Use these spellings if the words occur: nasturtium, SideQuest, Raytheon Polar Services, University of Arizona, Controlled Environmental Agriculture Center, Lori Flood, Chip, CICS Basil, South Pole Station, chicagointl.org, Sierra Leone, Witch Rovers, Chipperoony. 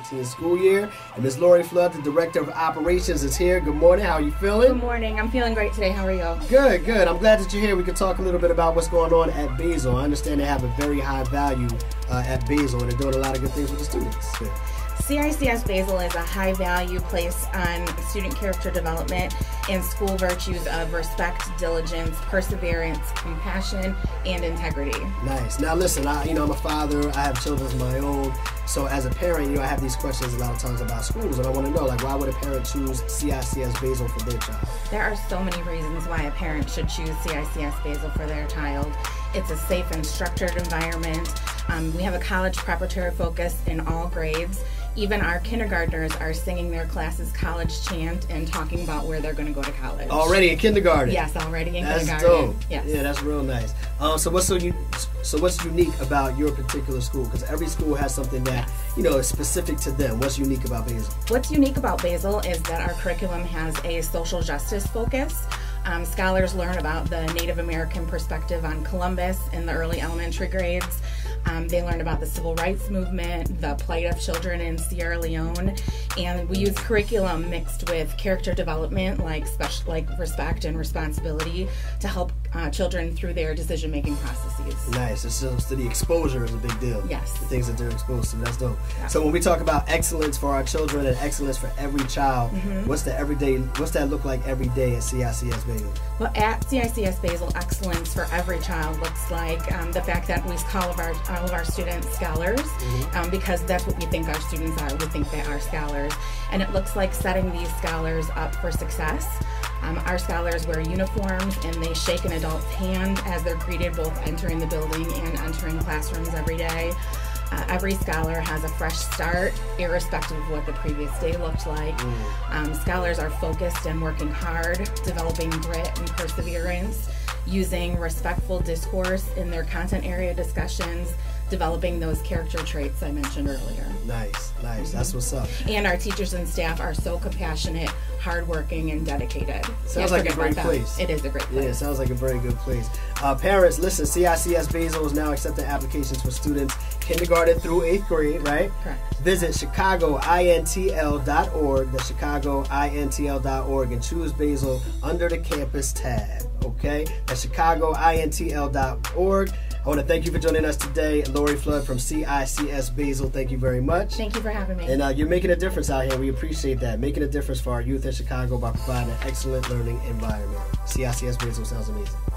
2019 school year. And Ms. Lori Flood, the Director of Operations, is here. Good morning. How are you feeling? Good morning. I'm feeling great today. How are you? Good, good. I'm glad that you're here. We can talk a little bit about what's going on at Basil. I understand they have a very high value at Basil, and they're doing a lot of good things with the students. Yeah. CICS Basil is a high value place on student character development and school virtues of respect, diligence, perseverance, compassion, and integrity. Nice. Now listen, I'm a father, I have children of my own, so as a parent, I have these questions a lot of times about schools, and I want to know, why would a parent choose CICS Basil for their child? There are so many reasons why a parent should choose CICS Basil for their child. It's a safe and structured environment. We have a college preparatory focus in all grades. Even our kindergartners are singing their class's college chant and talking about where they're going to go to college. Already in kindergarten? Yes, already in kindergarten. That's dope. Yes. Yeah, that's real nice. So what's unique about your particular school? Because every school has something that, is specific to them. What's unique about Basil? What's unique about Basil is that our curriculum has a social justice focus. Scholars learn about the Native American perspective on Columbus in the early elementary grades. They learn about the civil rights movement, the plight of children in Sierra Leone, and we use curriculum mixed with character development, like respect and responsibility, to help children through their decision-making processes. Nice. So the exposure is a big deal. Yes. The things that they're exposed to. That's dope. Yeah. So when we talk about excellence for our children and excellence for every child, what's that look like every day at CICS Basil? Well, at CICS Basil, excellence for every child looks like the fact that we call all of our students scholars, because that's what we think our students are. We think they are scholars, and it looks like setting these scholars up for success. Our scholars wear uniforms, and they shake an adult's hand as they're greeted both entering the building and entering classrooms every day. Every scholar has a fresh start, irrespective of what the previous day looked like. Scholars are focused and working hard, developing grit and perseverance, using respectful discourse in their content area discussions, developing those character traits I mentioned earlier. Nice, nice. That's what's up. And our teachers and staff are so compassionate, hardworking, and dedicated. Sounds like a great place. It is a great place. Yeah, it sounds like a very good place. Parents, listen, CICS Basil is now accepting applications for students kindergarten through 8th grade, right? Correct. Visit chicagointl.org, that's chicagointl.org, and choose Basil under the campus tab. Okay, that's chicagointl.org. I want to thank you for joining us today, Lori Flood from CICS Basil. Thank you very much. Thank you for having me. And you're making a difference out here. We appreciate that. Making a difference for our youth in Chicago by providing an excellent learning environment. CICS Basil sounds amazing.